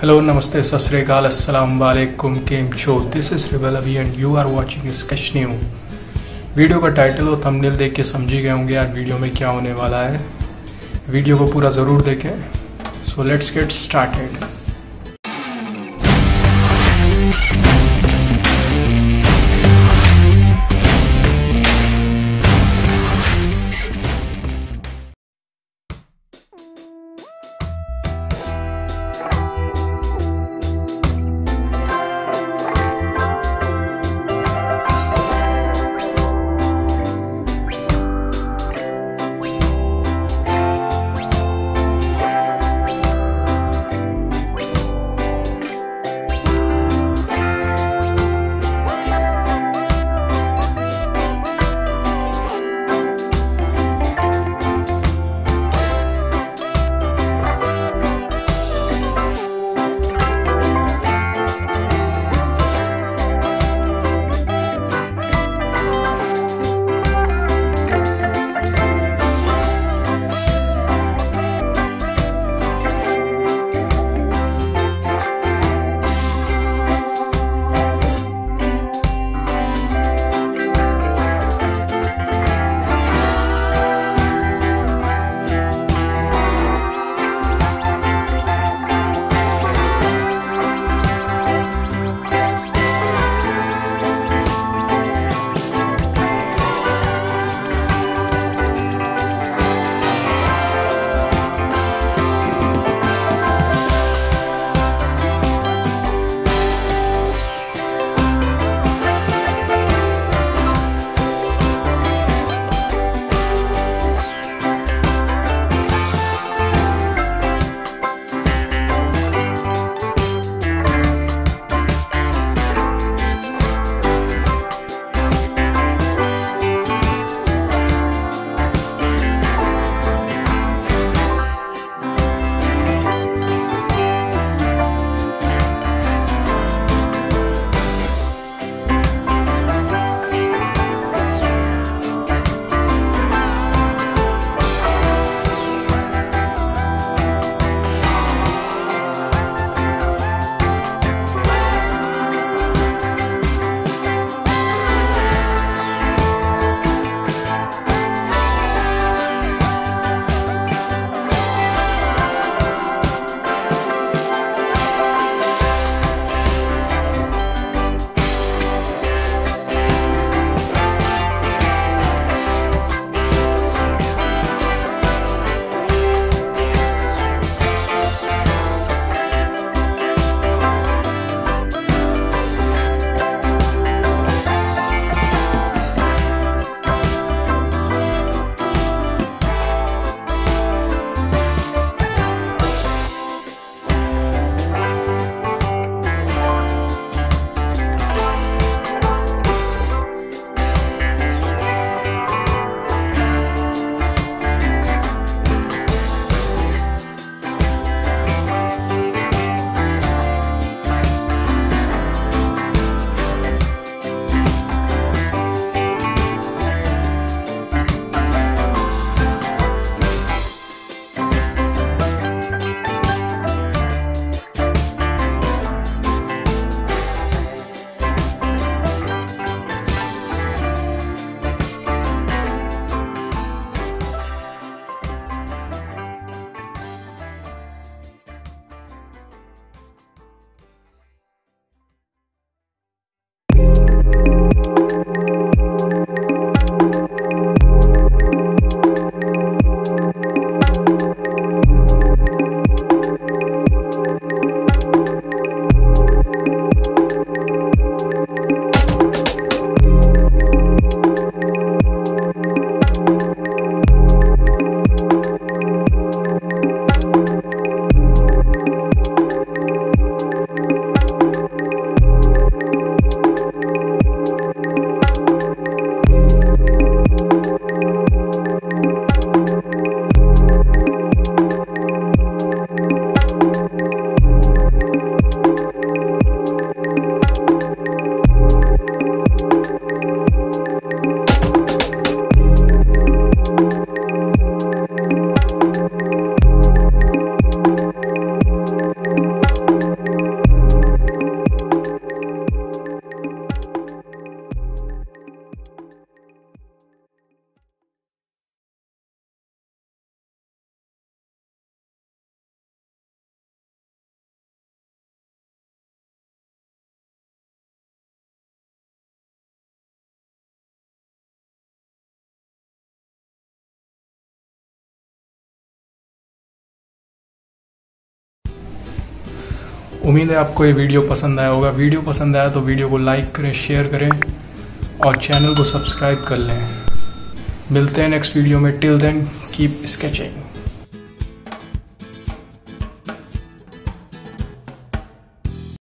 Hello, Namaste, Sat Sri Akal, Assalamu Alaikum, Kem Cho. This is Rebel Abhi and you are watching Sketch New. Video का title और thumbnail देख के समझ ही गए होंगे यार वीडियो में क्या होने वाला है. वीडियो को पूरा ज़रूर देखें. So let's get started. उम्मीद है आपको ये वीडियो पसंद आया होगा। वीडियो पसंद आया तो वीडियो को लाइक करें, शेयर करें और चैनल को सब्सक्राइब कर लें। मिलते हैं नेक्स्ट वीडियो में। Till then keep sketching.